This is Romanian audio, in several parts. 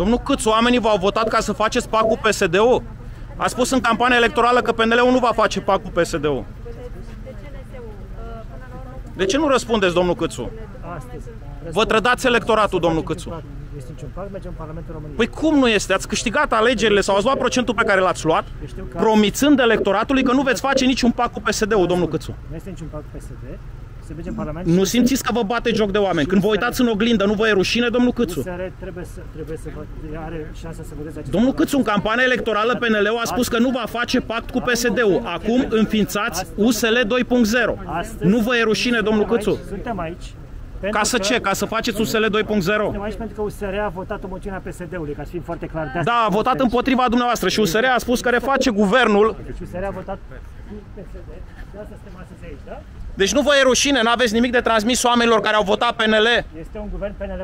Domnul Cîțu, oamenii v-au votat ca să faceți pact cu PSD-ul. A spus în campania electorală că PNL-ul nu va face pact cu PSD-ul. De ce nu răspundeți, domnul Cîțu? Vă trădați electoratul, domnul Cîțu. Păi cum nu este? Ați câștigat alegerile sau ați luat procentul pe care l-ați luat, promițând electoratului că nu veți face niciun pact cu PSD-ul, domnul Cîțu. Nu este niciun pact cu PSD. Nu simțiți că vă bate joc de oameni? Când vă uitați în oglindă, nu vă e rușine, domnul Cîțu? USR trebuie să are șansa să vedeți acest. Domnul Cîțu, în campania electorală, PNL-ul a spus că nu va face pact cu PSD-ul. Acum înființați USL 2.0. Nu vă e rușine, domnul Cîțu? Suntem aici. Ca să ce? Ca să faceți USL 2.0? Suntem aici pentru că USR a votat o moțiune a PSD-ului, ca să fim foarte clar. Da, a votat împotriva dumneavoastră și USR a spus că reface guvernul. Deci USR a votat cu PSD. De asta suntem astăzi aici, da? Deci nu vă e rușine, n-aveți nimic de transmis oamenilor care au votat PNL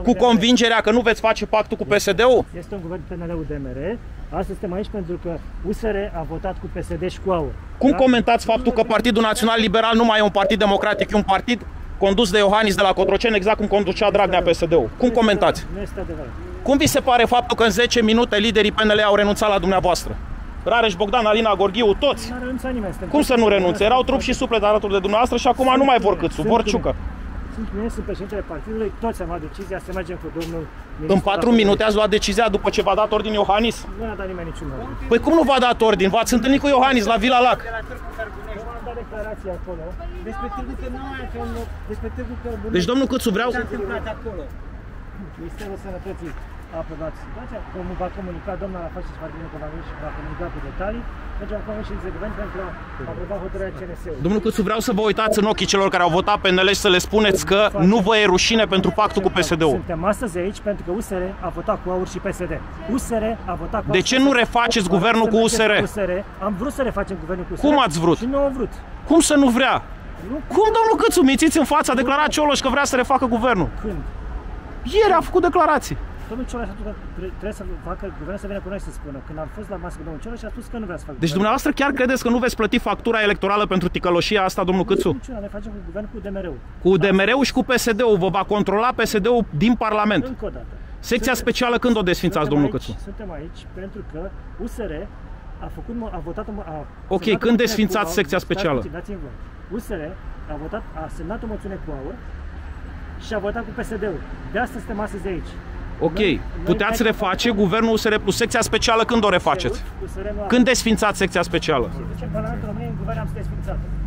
cu convingerea că nu veți face pactul cu PSD-ul? Este un guvern PNL-UDMR. Astăzi suntem aici pentru că USR a votat cu PSD și cu AUR. Cum comentați faptul că Partidul Național Liberal nu mai e un partid democratic, e un partid condus de Iohannis de la Codroceni, exact cum conducea Dragnea PSD-ul? Cum comentați? Nu este adevărat. Cum vi se pare faptul că în 10 minute liderii PNL au renunțat la dumneavoastră? Rareș, Bogdan, Alina, Gorghiu, toți. Cum să nu renunțe? Erau trup și suflet alături de dumneavoastră și acum nu mai vor Cîțu, vor Ciucă. Sunt președintele partidului, toți am luat decizia să mergem cu domnul ministru. În 4 minute ați luat decizia după ce v-a dat ordin Iohannis? Nu a dat nimeni niciun ordin. Păi cum nu v-a dat ordin? V-ați întâlnit cu Iohannis la Vila Lac. Deci, domnul Cîțu, vreau... Ministerul Sănătății a aprobat situația, va comunica, doamna la face și va veni și va comunica cu detalii. Deci am comunicat și execvent pentru a aproba hotărârea CNS-ului. Domnul Cîțu, vreau să vă uitați în ochii celor care au votat PNL și să le spuneți că nu vă e rușine pentru pactul cu PSD-ul. Suntem astăzi aici pentru că USR a votat cu AUR și PSD. USR a votat cu AUR. De ce nu refaceți guvernul cu USR? Am vrut să refacem guvernul cu USR. Cum ați vrut? Și nu au vrut. Cum să nu vrea? Cum, domnul Cîțu, mițiți în fața, a declarat Cioloș că vrea să refacă guvernul. Când? Ieri a făcut declarații. Domnul Cioloș trebuie să facă guvernul să vină cu noi să spună. Când am fost la masă cu domnul Cioloș și a spus că nu vrea să facă. Deci dumneavoastră chiar credeți că nu veți plăti factura electorală pentru ticăloșia asta, domnul Cîțu? Nu, ne facem cu guvernul cu UDMR-ul. Cu UDMR-ul și cu PSD-ul. Vă va controla PSD-ul din Parlament. Încă o dată. Secția specială când o desfințați, domnul Cîțu? Suntem aici pentru că USR a votat... Ok, când desfințați secția specială? USR a semnat o moțiune cu AUR și a votat cu PSD-ul. De asta suntem astăzi aici. Ok. Puteți reface guvernul USR Plus. Secția specială când o refaceți? Când desfințați secția specială? În Parlamentul României, în guvern am desfințat-o.